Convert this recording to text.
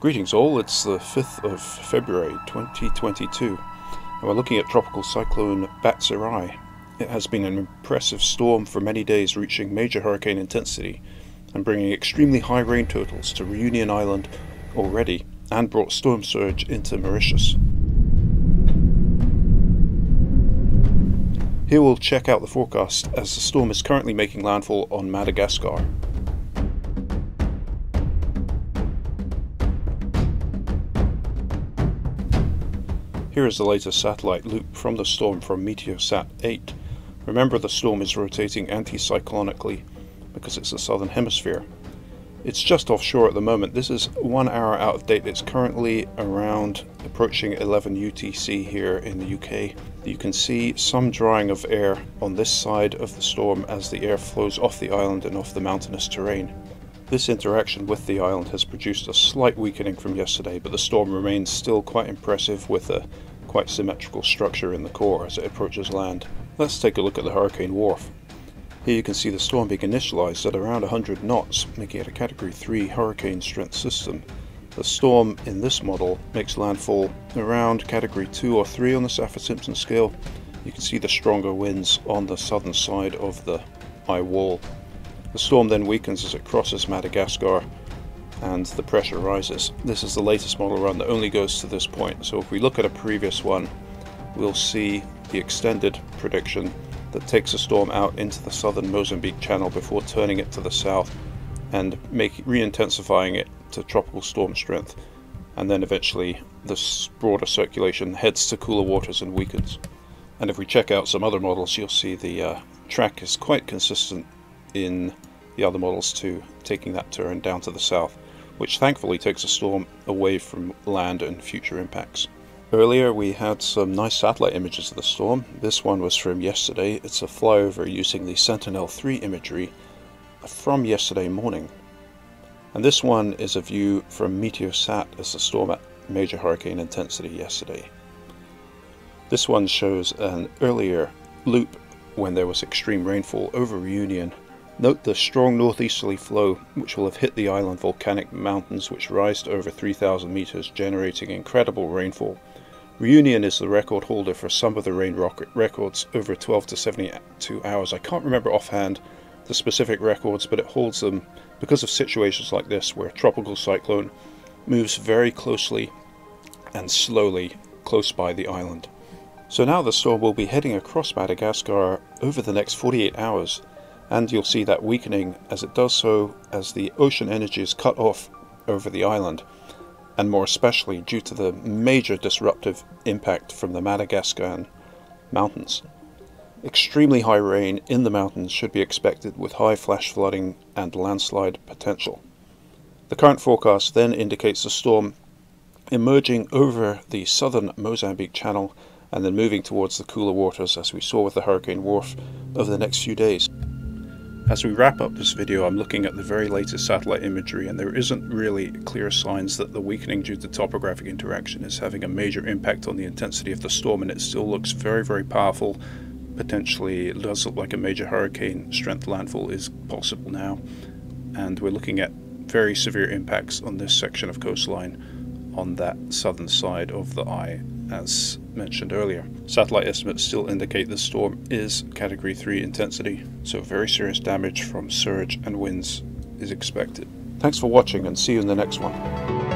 Greetings all, it's the 5th of February 2022 and we're looking at tropical cyclone Batsirai. It has been an impressive storm for many days, reaching major hurricane intensity and bringing extremely high rain totals to Reunion Island already, and brought storm surge into Mauritius. Here we'll check out the forecast as the storm is currently making landfall on Madagascar. Here is the latest satellite loop from the storm from Meteosat 8. Remember, the storm is rotating anticyclonically because it's the southern hemisphere. It's just offshore at the moment. This is 1 hour out of date. It's currently around approaching 11 UTC here in the UK. You can see some drying of air on this side of the storm as the air flows off the island and off the mountainous terrain. This interaction with the island has produced a slight weakening from yesterday, but the storm remains still quite impressive with a quite symmetrical structure in the core as it approaches land. Let's take a look at the Hurricane Wharf. Here you can see the storm being initialized at around 100 knots, making it a Category 3 hurricane strength system. The storm in this model makes landfall around Category 2 or 3 on the Saffir-Simpson scale. You can see the stronger winds on the southern side of the eye wall. The storm then weakens as it crosses Madagascar and the pressure rises. This is the latest model run that only goes to this point, so if we look at a previous one, we'll see the extended prediction that takes the storm out into the southern Mozambique Channel before turning it to the south and re-intensifying it to tropical storm strength, and then eventually this broader circulation heads to cooler waters and weakens. And if we check out some other models, you'll see the track is quite consistent in the other models too, taking that turn down to the south, which thankfully takes the storm away from land and future impacts. Earlier we had some nice satellite images of the storm. This one was from yesterday. It's a flyover using the Sentinel-3 imagery from yesterday morning. And this one is a view from Meteosat as the storm at major hurricane intensity yesterday. This one shows an earlier loop when there was extreme rainfall over Reunion. Note the strong northeasterly flow which will have hit the island volcanic mountains, which rise to over 3,000 meters, generating incredible rainfall. Reunion is the record holder for some of the rain records over 12 to 72 hours. I can't remember offhand the specific records, but it holds them because of situations like this where a tropical cyclone moves very closely and slowly close by the island. So now the storm will be heading across Madagascar over the next 48 hours. And you'll see that weakening as it does so, as the ocean energy is cut off over the island, and more especially due to the major disruptive impact from the Madagascan mountains. Extremely high rain in the mountains should be expected, with high flash flooding and landslide potential. The current forecast then indicates the storm emerging over the southern Mozambique Channel and then moving towards the cooler waters, as we saw with the Hurricane Wharf, over the next few days. As we wrap up this video, I'm looking at the very latest satellite imagery, and there isn't really clear signs that the weakening due to topographic interaction is having a major impact on the intensity of the storm, and it still looks very, very powerful. Potentially, it does look like a major hurricane strength landfall is possible now, and we're looking at very severe impacts on this section of coastline on that southern side of the eye, as mentioned earlier. Satellite estimates still indicate the storm is Category 3 intensity, so very serious damage from surge and winds is expected. Thanks for watching, and see you in the next one.